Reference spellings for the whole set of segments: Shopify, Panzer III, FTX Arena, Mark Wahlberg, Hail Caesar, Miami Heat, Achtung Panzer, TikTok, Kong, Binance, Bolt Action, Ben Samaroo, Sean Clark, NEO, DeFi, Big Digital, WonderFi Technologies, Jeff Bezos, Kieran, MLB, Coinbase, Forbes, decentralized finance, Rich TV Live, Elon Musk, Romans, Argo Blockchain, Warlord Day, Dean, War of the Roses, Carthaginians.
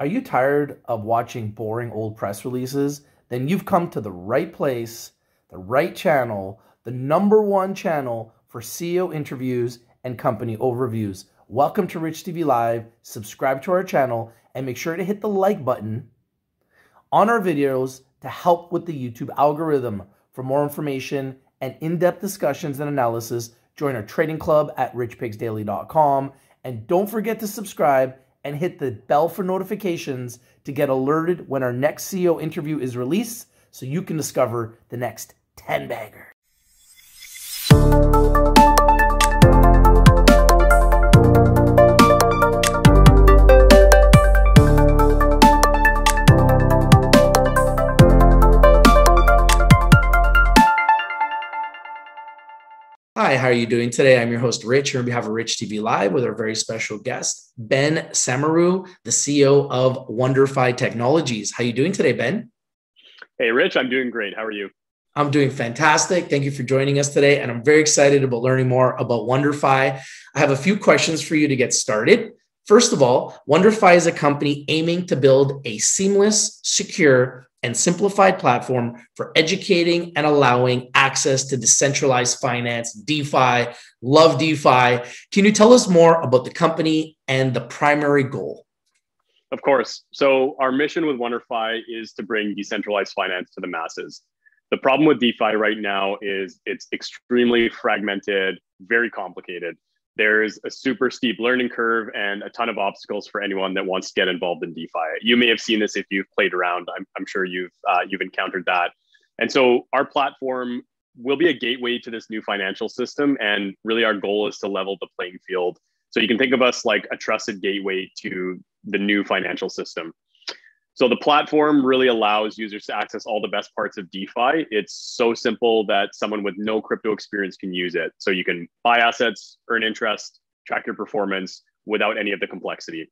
Are you tired of watching boring old press releases? Then you've come to the right place, the right channel, the #1 channel for CEO interviews and company overviews. Welcome to Rich TV Live. Subscribe to our channel and make sure to hit the like button on our videos to help with the YouTube algorithm. For more information and in-depth discussions and analysis, join our trading club at richpigsdaily.com. And don't forget to subscribe and hit the bell for notifications to get alerted when our next CEO interview is released so you can discover the next 10 banger. Hi, how are you doing today? I'm your host, Rich, here on behalf of Rich TV Live with our very special guest, Ben Samaroo, the CEO of WonderFi Technologies. How are you doing today, Ben? Hey, Rich, I'm doing great. How are you? I'm doing fantastic. Thank you for joining us today. And I'm very excited about learning more about WonderFi. I have a few questions for you to get started. First of all, WonderFi is a company aiming to build a seamless, secure, and simplified platform for educating and allowing access to decentralized finance, DeFi. Love DeFi. Can you tell us more about the company and the primary goal? Of course. So our mission with WonderFi is to bring decentralized finance to the masses. The problem with DeFi right now is it's extremely fragmented, very complicated. There's a super steep learning curve and a ton of obstacles for anyone that wants to get involved in DeFi. You may have seen this if you've played around. I'm sure you've encountered that. And so our platform will be a gateway to this new financial system. And really our goal is to level the playing field. So you can think of us like a trusted gateway to the new financial system. So the platform really allows users to access all the best parts of DeFi. It's so simple that someone with no crypto experience can use it. So you can buy assets, earn interest, track your performance without any of the complexity.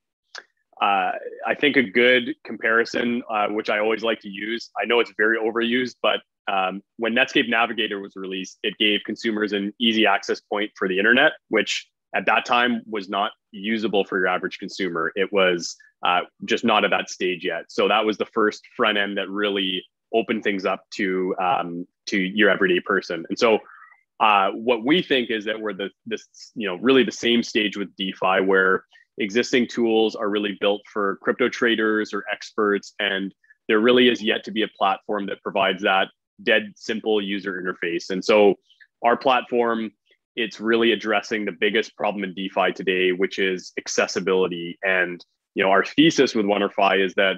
I think a good comparison, which I always like to use, I know it's very overused, but when Netscape Navigator was released, it gave consumers an easy access point for the internet, which at that time was not usable for your average consumer. It was just not at that stage yet. So that was the first front end that really opened things up to your everyday person. And so what we think is that we're really the same stage with DeFi, where existing tools are really built for crypto traders or experts. And there really is yet to be a platform that provides that dead simple user interface. And so our platform, it's really addressing the biggest problem in DeFi today, which is accessibility. And you know, our thesis with WonderFi is that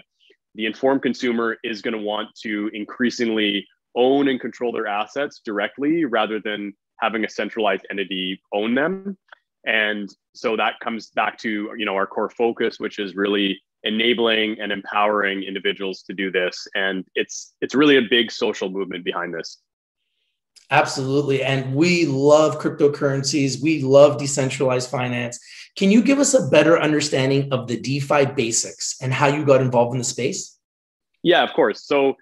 the informed consumer is going to want to increasingly own and control their assets directly rather than having a centralized entity own them. And so that comes back to, you know, our core focus, which is really enabling and empowering individuals to do this. And it's really a big social movement behind this. Absolutely. And we love cryptocurrencies. We love decentralized finance. Can you give us a better understanding of the DeFi basics and how you got involved in the space? Yeah, of course. So,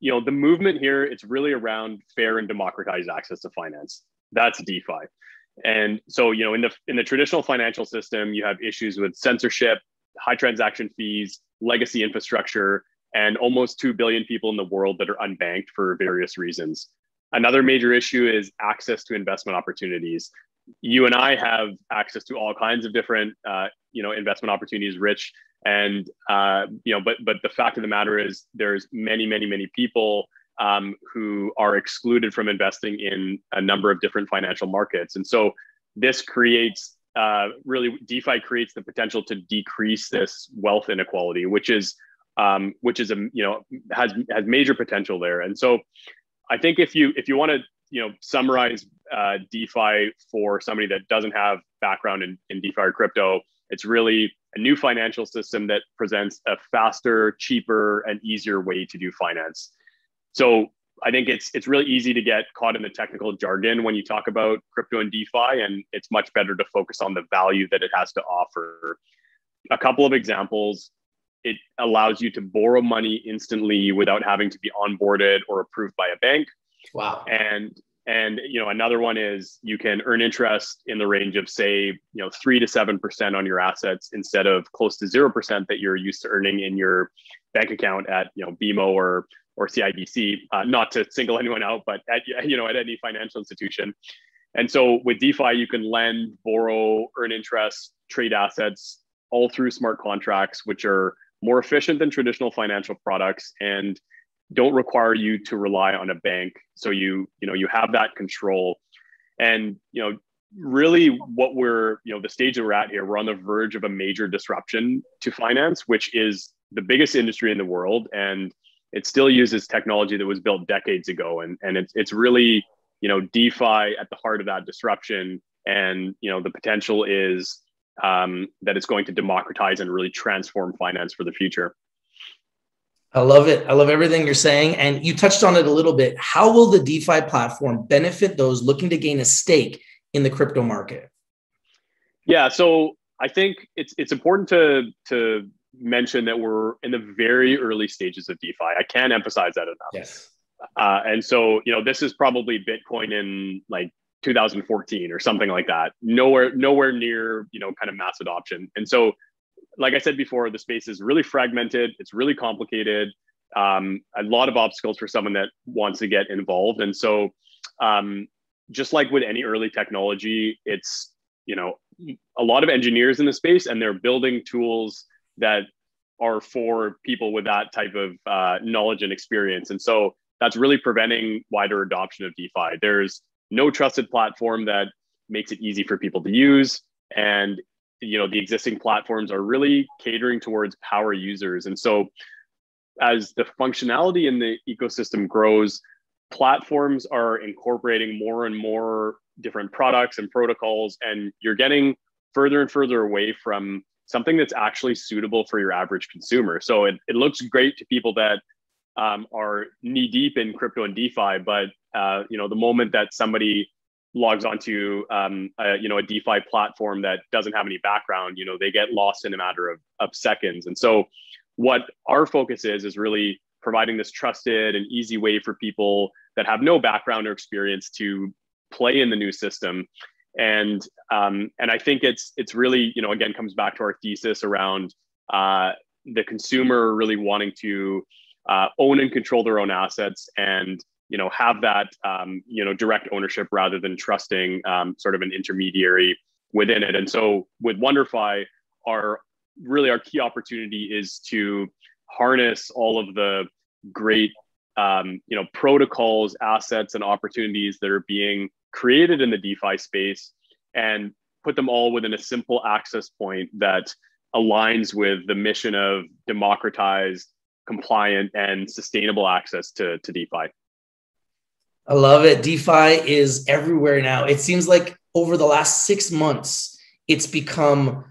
you know, the movement here, it's really around fair and democratized access to finance. That's DeFi. And so, you know, in the traditional financial system, you have issues with censorship, high transaction fees, legacy infrastructure, and almost 2 billion people in the world that are unbanked for various reasons. Another major issue is access to investment opportunities. You and I have access to all kinds of different, investment opportunities, Rich. And, but the fact of the matter is there's many, many, many people who are excluded from investing in a number of different financial markets. And so this creates, DeFi creates the potential to decrease this wealth inequality, which has major potential there. And so I think if you want to, you know, summarize DeFi for somebody that doesn't have background in DeFi or crypto, it's really a new financial system that presents a faster, cheaper, and easier way to do finance. So I think it's really easy to get caught in the technical jargon when you talk about crypto and DeFi, and it's much better to focus on the value that it has to offer. A couple of examples. It allows you to borrow money instantly without having to be onboarded or approved by a bank. Wow. And And another one is you can earn interest in the range of, say, 3 to 7% on your assets instead of close to 0% that you're used to earning in your bank account at BMO or CIBC. Not to single anyone out, but at at any financial institution. And so with DeFi, you can lend, borrow, earn interest, trade assets, all through smart contracts, which are more efficient than traditional financial products and don't require you to rely on a bank. So you have that control. And really what we're, the stage that we're at here, we're on the verge of a major disruption to finance, which is the biggest industry in the world. And it still uses technology that was built decades ago. And it's really, DeFi at the heart of that disruption. And, the potential is that it's going to democratize and really transform finance for the future. I love it. I love everything you're saying. And you touched on it a little bit. How will the DeFi platform benefit those looking to gain a stake in the crypto market? Yeah, so I think it's important to mention that we're in the very early stages of DeFi. I can't emphasize that enough. Yes. And so, this is probably Bitcoin in like 2014 or something like that. Nowhere near, kind of mass adoption. And so, like I said before, the space is really fragmented. It's really complicated. A lot of obstacles for someone that wants to get involved. And so just like with any early technology, it's, a lot of engineers in the space, and they're building tools that are for people with that type of knowledge and experience. And so that's really preventing wider adoption of DeFi. There's no trusted platform that makes it easy for people to use. And the existing platforms are really catering towards power users. And so as the functionality in the ecosystem grows, platforms are incorporating more and more different products and protocols, and you're getting further and further away from something that's actually suitable for your average consumer. So it looks great to people that are knee deep in crypto and DeFi, but the moment that somebody logs onto a DeFi platform that doesn't have any background, they get lost in a matter of seconds. And so what our focus is really providing this trusted and easy way for people that have no background or experience to play in the new system. And I think it's really, again, comes back to our thesis around the consumer really wanting to own and control their own assets and have that, direct ownership rather than trusting sort of an intermediary within it. And so with WonderFi, our key opportunity is to harness all of the great, protocols, assets, and opportunities that are being created in the DeFi space and put them all within a simple access point that aligns with the mission of democratized, compliant, and sustainable access to DeFi. I love it. DeFi is everywhere now. It seems like over the last 6 months, it's become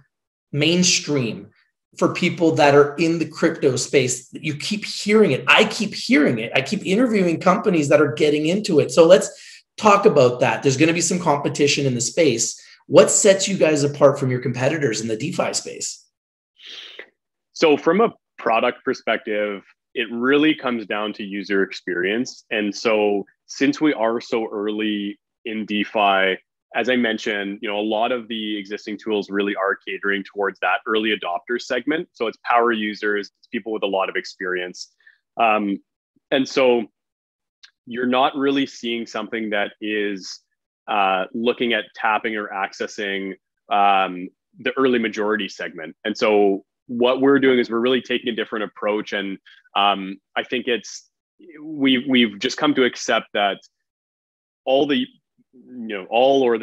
mainstream for people that are in the crypto space. You keep hearing it. I keep hearing it. I keep interviewing companies that are getting into it. So let's talk about that. There's going to be some competition in the space. What sets you guys apart from your competitors in the DeFi space? So from a product perspective, it really comes down to user experience. And so since we are so early in DeFi, as I mentioned, a lot of the existing tools really are catering towards that early adopter segment. So it's power users, it's people with a lot of experience. And so you're not really seeing something that is looking at tapping or accessing the early majority segment. And so what we're doing is we're really taking a different approach. And I think we've just come to accept that the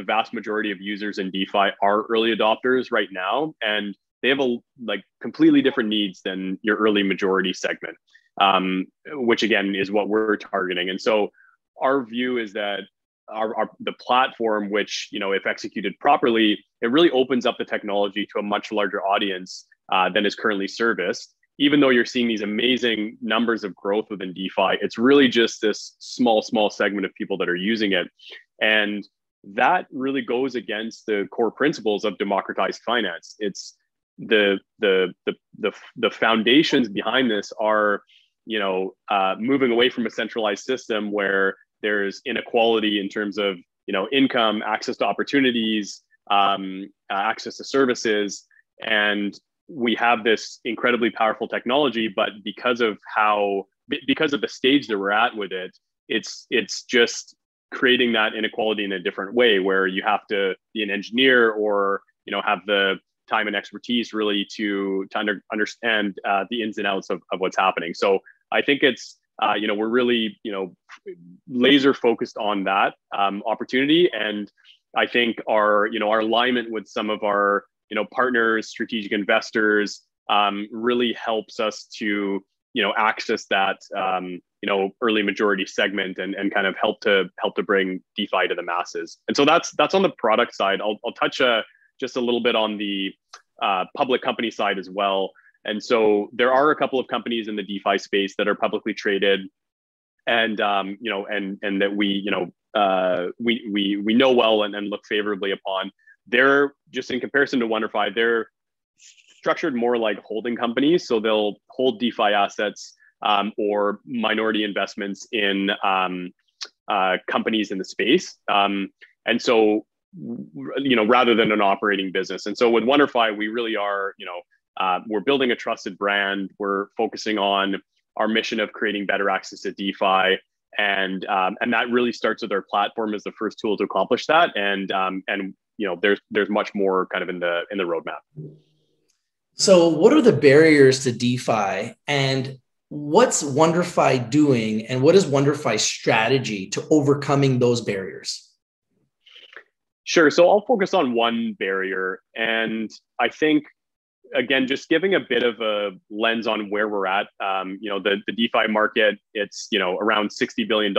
vast majority of users in DeFi are early adopters right now, and they have completely different needs than your early majority segment, which again is what we're targeting. And so our view is that the platform, which if executed properly, it really opens up the technology to a much larger audience than is currently serviced. Even though you're seeing these amazing numbers of growth within DeFi, it's really just this small segment of people that are using it. And that really goes against the core principles of democratized finance. It's the foundations behind this are moving away from a centralized system where there's inequality in terms of, income, access to opportunities, access to services. And we have this incredibly powerful technology, but because of the stage that we're at with it, it's just creating that inequality in a different way, where you have to be an engineer or, have the time and expertise really to understand the ins and outs of what's happening. So I think it's, we're really, laser focused on that opportunity. And I think our alignment with some of our, partners, strategic investors really helps us to, access that, early majority segment and kind of help to bring DeFi to the masses. And so that's on the product side. I'll touch just a little bit on the public company side as well. And so there are a couple of companies in the DeFi space that are publicly traded, and and that we know well and look favorably upon. They're just, in comparison to WonderFi, they're structured more like holding companies, so they'll hold DeFi assets or minority investments in companies in the space, and so rather than an operating business. And so with WonderFi, we really are we're building a trusted brand. We're focusing on our mission of creating better access to DeFi, and that really starts with our platform as the first tool to accomplish that. And there's much more kind of in the roadmap. So, what are the barriers to DeFi, and what's WonderFi doing, and what is WonderFi's strategy to overcoming those barriers? Sure. So, I'll focus on one barrier, and I think, again, just giving a bit of a lens on where we're at, the DeFi market, it's, around $60 billion,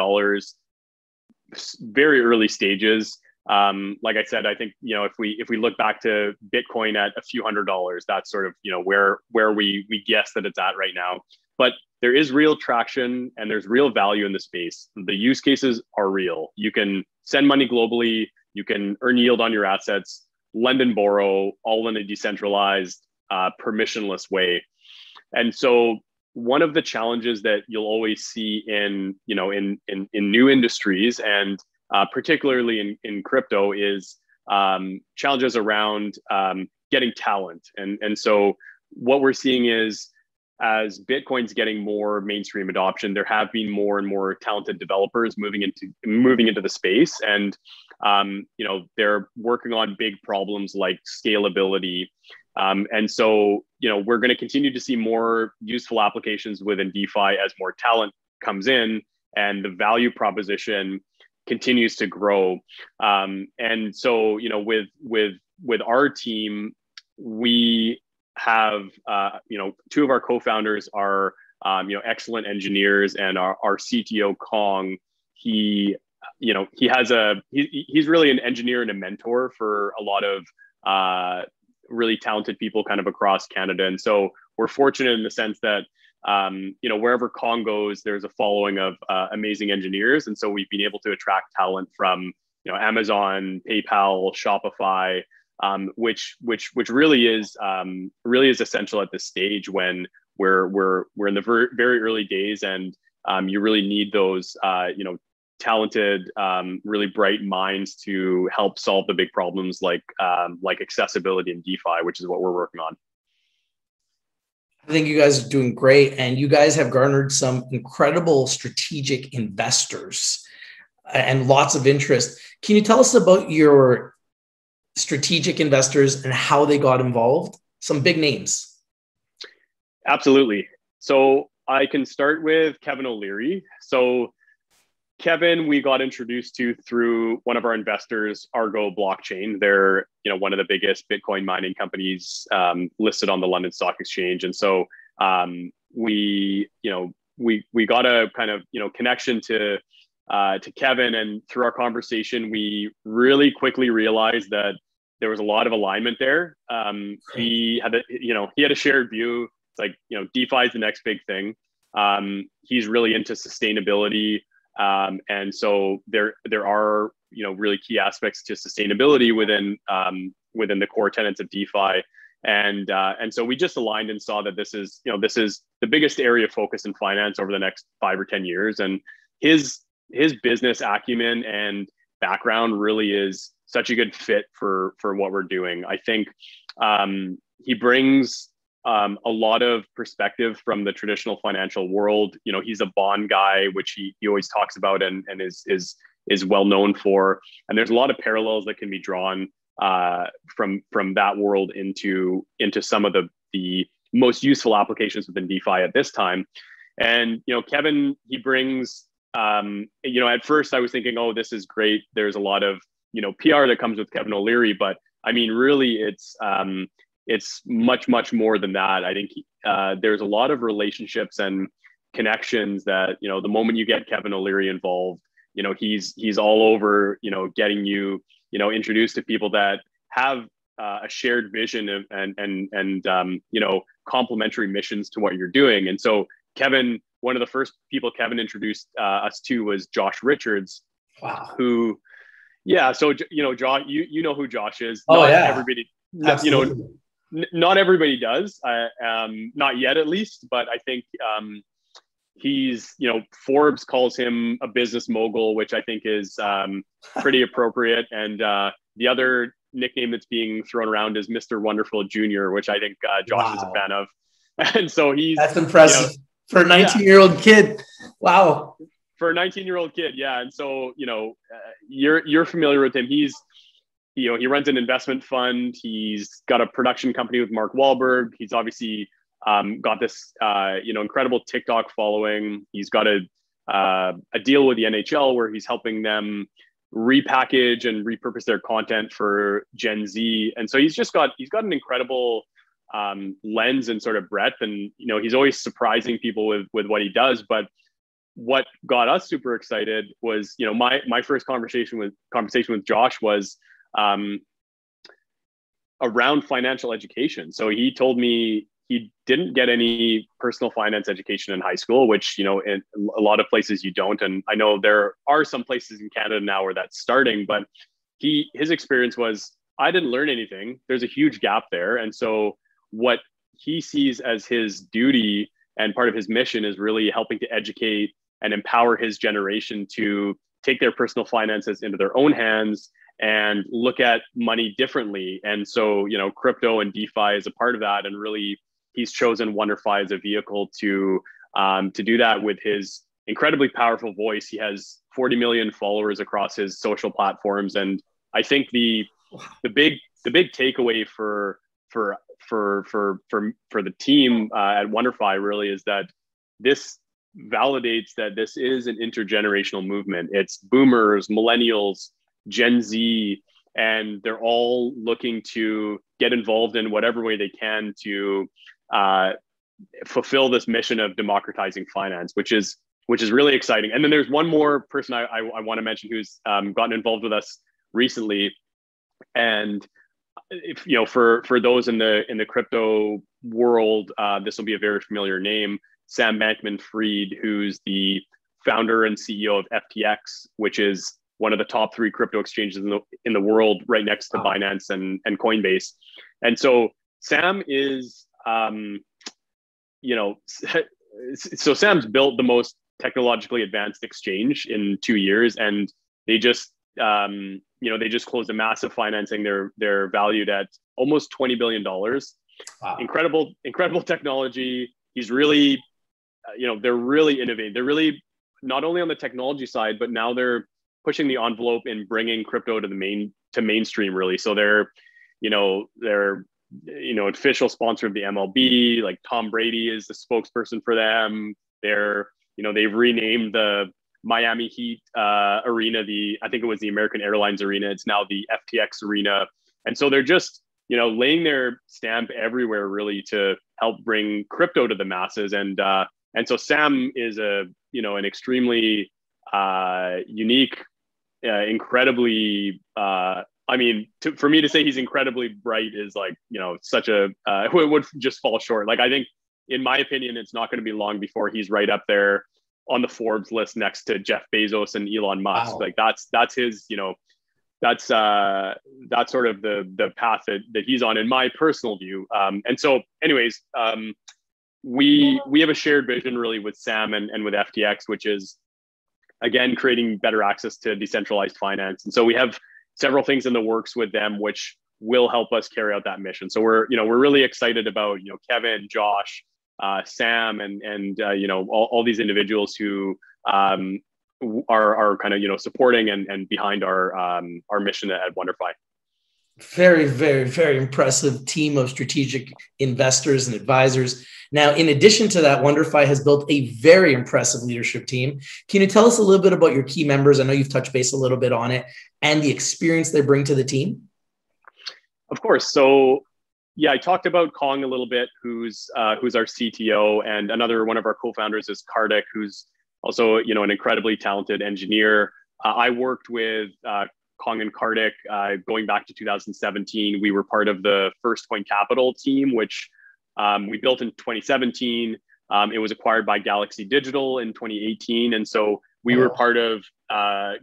very early stages. Like I said, I think, if we look back to Bitcoin at a few $100, that's sort of, where we guess that it's at right now. But there is real traction and there's real value in the space. The use cases are real. You can send money globally. You can earn yield on your assets, lend and borrow, all in a decentralized, permissionless way. And so one of the challenges that you'll always see in new industries, and particularly in crypto, is challenges around getting talent. And so what we're seeing is, as Bitcoin's getting more mainstream adoption, there have been more and more talented developers moving into the space, and they're working on big problems like scalability. And so, we're going to continue to see more useful applications within DeFi as more talent comes in and the value proposition continues to grow. And so, with our team, we have, two of our co-founders are, excellent engineers, and our CTO, Kong, he's really an engineer and a mentor for a lot of really talented people kind of across Canada. And so we're fortunate in the sense that, wherever Kong goes, there's a following of amazing engineers. And so we've been able to attract talent from, Amazon, PayPal, Shopify, which really is essential at this stage when we're in the very early days, and you really need those, talented, really bright minds to help solve the big problems like accessibility and DeFi, which is what we're working on. I think you guys are doing great, and you guys have garnered some incredible strategic investors and lots of interest. Can you tell us about your strategic investors and how they got involved? Some big names. Absolutely. So I can start with Kevin O'Leary. So Kevin, we got introduced to through one of our investors, Argo Blockchain. They're, one of the biggest Bitcoin mining companies listed on the London Stock Exchange, and so we got a kind of connection to Kevin, and through our conversation, we really quickly realized that there was a lot of alignment there. He had a shared view. It's like, DeFi is the next big thing. He's really into sustainability. And so there are, really key aspects to sustainability within the core tenets of DeFi. And so we just aligned and saw that this is, this is the biggest area of focus in finance over the next 5 or 10 years. And his business acumen and background really is such a good fit for what we're doing. I think he brings a lot of perspective from the traditional financial world. He's a bond guy, which he always talks about and is well known for. And there's a lot of parallels that can be drawn from that world into some of the most useful applications within DeFi at this time. And Kevin, he brings at first I was thinking, oh, this is great, there's a lot of PR that comes with Kevin O'Leary, but I mean, really it's much more than that. I think there's a lot of relationships and connections that the moment you get Kevin O'Leary involved, he's all over getting you introduced to people that have a shared vision of, and complementary missions to what you're doing. And so Kevin, one of the first people Kevin introduced us to was Josh Richards. Wow. Who, yeah. So, Josh, you know who Josh is. Oh, not yeah. Everybody, absolutely. Not everybody does. Not yet, at least. But I think he's, Forbes calls him a business mogul, which I think is pretty appropriate. And the other nickname that's being thrown around is Mr. Wonderful Jr., which I think Josh wow. is a fan of. And so he's... That's impressive. For a 19-year-old yeah. kid. Wow. For a 19-year-old kid, yeah. And so, you're familiar with him. He's, he runs an investment fund. He's got a production company with Mark Wahlberg. He's obviously... got this, incredible TikTok following. He's got a deal with the NHL where he's helping them repackage and repurpose their content for Gen Z. And so he's got an incredible lens and sort of breadth. And, he's always surprising people with what he does. But what got us super excited was, my first conversation with Josh was, around financial education. So he told me, he didn't get any personal finance education in high school, which, in a lot of places you don't. And I know there are some places in Canada now where that's starting, but his experience was, I didn't learn anything. There's a huge gap there. And so what he sees as his duty and part of his mission is really helping to educate and empower his generation to take their personal finances into their own hands and look at money differently. And so, crypto and DeFi is a part of that. And really, he's chosen WonderFi as a vehicle to do that with his incredibly powerful voice. He has 40 million followers across his social platforms, and I think the big takeaway for the team at WonderFi really is that this validates that this is an intergenerational movement. It's boomers, millennials, Gen Z, and they're all looking to get involved in whatever way they can to fulfill this mission of democratizing finance, which is really exciting. And then there's one more person I want to mention who's gotten involved with us recently. And if, for those in the crypto world, this will be a very familiar name, Sam Bankman-Fried, who's the founder and CEO of FTX, which is one of the top 3 crypto exchanges in the world, right next to Binance and Coinbase. And so Sam is, so Sam's built the most technologically advanced exchange in 2 years, and they just, they just closed a massive financing. They're valued at almost $20 billion. Wow. Incredible technology. He's really, they're really innovative. They're really not only on the technology side, but now they're pushing the envelope in bringing crypto to the mainstream, really. So they're official sponsor of the MLB. Like Tom Brady is the spokesperson for them. They're, they've renamed the Miami Heat Arena, I think it was the American Airlines Arena. It's now the FTX Arena. And so they're just, laying their stamp everywhere, really, to help bring crypto to the masses. And so Sam is an extremely unique, incredibly, for me to say he's incredibly bright is like, such a, it would just fall short. Like, I think, in my opinion, it's not going to be long before he's right up there on the Forbes list next to Jeff Bezos and Elon Musk. Wow. Like that's his, that's sort of the path that he's on, in my personal view. And so anyways, we have a shared vision really with Sam and with FTX, which is, again, creating better access to decentralized finance. And so we have several things in the works with them, which will help us carry out that mission. So we're really excited about, Kevin, Josh, Sam, and all these individuals who are kind of, supporting and behind our mission at WonderFi. Very, very, very impressive team of strategic investors and advisors. Now, in addition to that, WonderFi has built a very impressive leadership team. Can you tell us a little bit about your key members? I know you've touched base a little bit on it, and the experience they bring to the team. Of course. So, yeah, I talked about Kong a little bit, who's our CTO, and another one of our co-founders is Kardec, who's also, an incredibly talented engineer. I worked with Kong and Kardec going back to 2017. We were part of the First Coin Capital team, which we built in 2017. It was acquired by Galaxy Digital in 2018. And so we were part of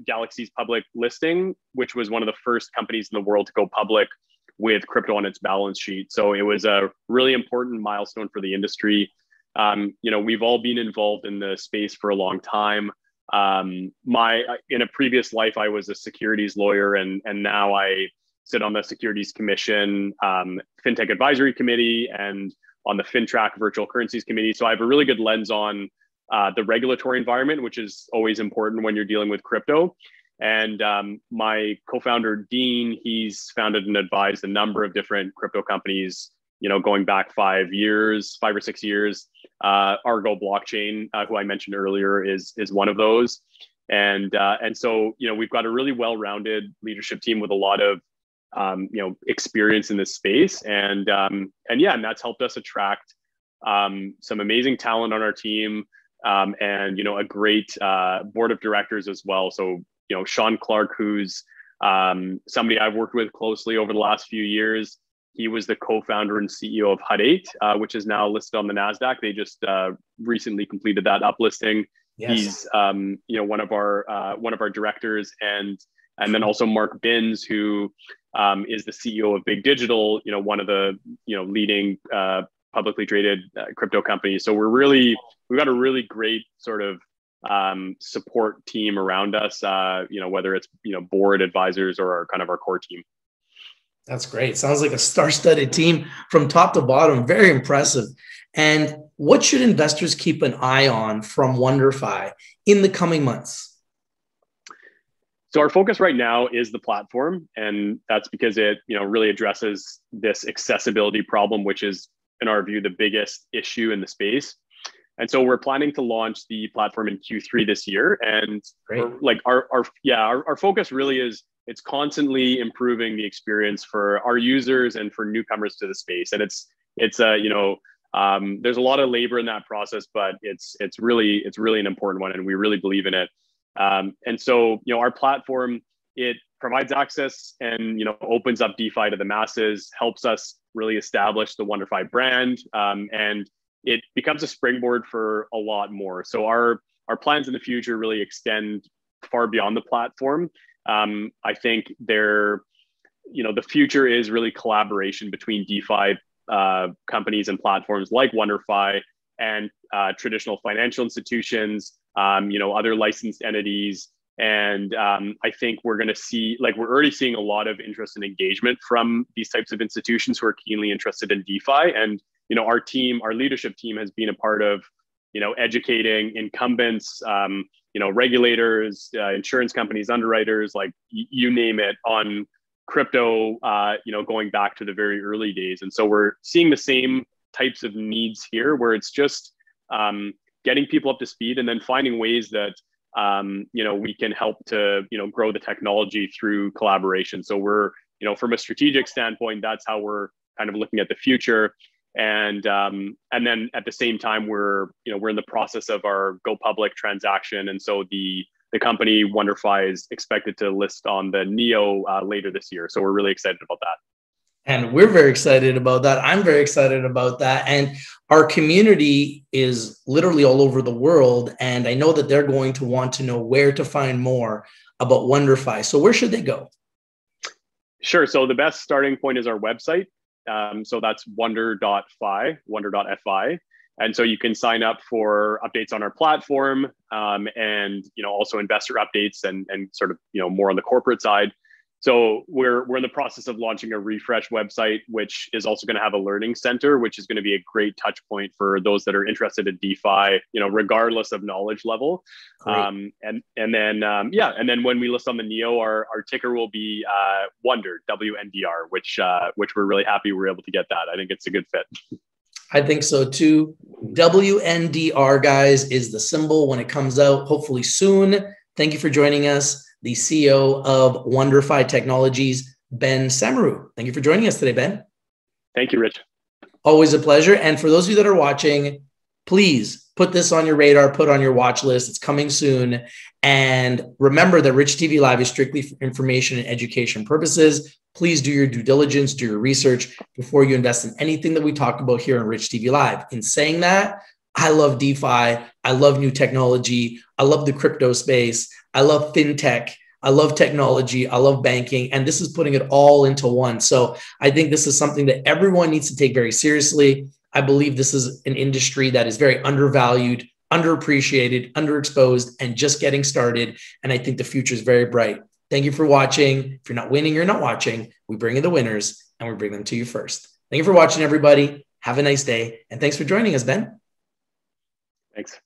Galaxy's public listing, which was one of the first companies in the world to go public with crypto on its balance sheet. So it was a really important milestone for the industry. We've all been involved in the space for a long time. In a previous life, I was a securities lawyer, and now I sit on the Securities Commission, FinTech Advisory Committee, and on the FinTrack Virtual Currencies Committee. So I have a really good lens on the regulatory environment, which is always important when you're dealing with crypto. And my co-founder, Dean, he's founded and advised a number of different crypto companies, going back 5 or 6 years. Argo Blockchain, who I mentioned earlier, is one of those. And so, we've got a really well-rounded leadership team with a lot of, experience in this space. And that's helped us attract some amazing talent on our team, and, a great board of directors as well. So, Sean Clark, who's somebody I've worked with closely over the last few years. He was the co-founder and CEO of Hut 8, which is now listed on the NASDAQ. They just recently completed that uplisting. Yes. He's, one of our directors, and then also Mark Binns, who is the CEO of Big Digital, one of the leading publicly traded crypto companies. So we've got a really great sort of support team around us, whether it's board advisors or our core team. That's great. Sounds like a star-studded team from top to bottom. Very impressive. And what should investors keep an eye on from WonderFi in the coming months? So our focus right now is the platform, and that's because it, really addresses this accessibility problem, which is, in our view, the biggest issue in the space. And so we're planning to launch the platform in Q3 this year. And our focus really is, it's constantly improving the experience for our users and for newcomers to the space. And there's a lot of labor in that process, but it's really an important one, and we really believe in it. And so, our platform, it provides access and, opens up DeFi to the masses, helps us really establish the WonderFi brand, and it becomes a springboard for a lot more. So our plans in the future really extend far beyond the platform. I think the future is really collaboration between DeFi companies and platforms like WonderFi and traditional financial institutions, other licensed entities. And I think we're going to see, we're already seeing a lot of interest and engagement from these types of institutions who are keenly interested in DeFi. And, our leadership team has been a part of, educating incumbents, regulators, insurance companies, underwriters, you name it, on crypto, going back to the very early days. And so we're seeing the same types of needs here, where it's just getting people up to speed and then finding ways that, we can help to, grow the technology through collaboration. So we're, from a strategic standpoint, that's how we're kind of looking at the future. And then at the same time, we're in the process of our go public transaction. And so the company WonderFi is expected to list on the NEO later this year. So we're really excited about that. And we're very excited about that. I'm very excited about that. And our community is literally all over the world. And I know that they're going to want to know where to find more about WonderFi. So where should they go? Sure. So the best starting point is our website. So that's wonder.fi. And so you can sign up for updates on our platform, and also investor updates and sort of more on the corporate side. So we're in the process of launching a refresh website, which is also going to have a learning center, which is going to be a great touch point for those that are interested in DeFi, regardless of knowledge level. And then when we list on the NEO, our ticker will be Wonder, WNDR, which we're really happy we're able to get that. I think it's a good fit. I think so too. WNDR, guys, is the symbol when it comes out, hopefully soon. Thank you for joining us. The CEO of WonderFi Technologies, Ben Samaroo. Thank you for joining us today, Ben. Thank you, Rich. Always a pleasure. And for those of you that are watching, please put this on your radar, put on your watch list. It's coming soon. And remember that Rich TV Live is strictly for information and education purposes. Please do your due diligence, do your research before you invest in anything that we talked about here on Rich TV Live. In saying that, I love DeFi. I love new technology. I love the crypto space. I love fintech. I love technology. I love banking. And this is putting it all into one. So I think this is something that everyone needs to take very seriously. I believe this is an industry that is very undervalued, underappreciated, underexposed, and just getting started. And I think the future is very bright. Thank you for watching. If you're not winning, you're not watching. We bring in the winners and we bring them to you first. Thank you for watching, everybody. Have a nice day. And thanks for joining us, Ben. Thanks.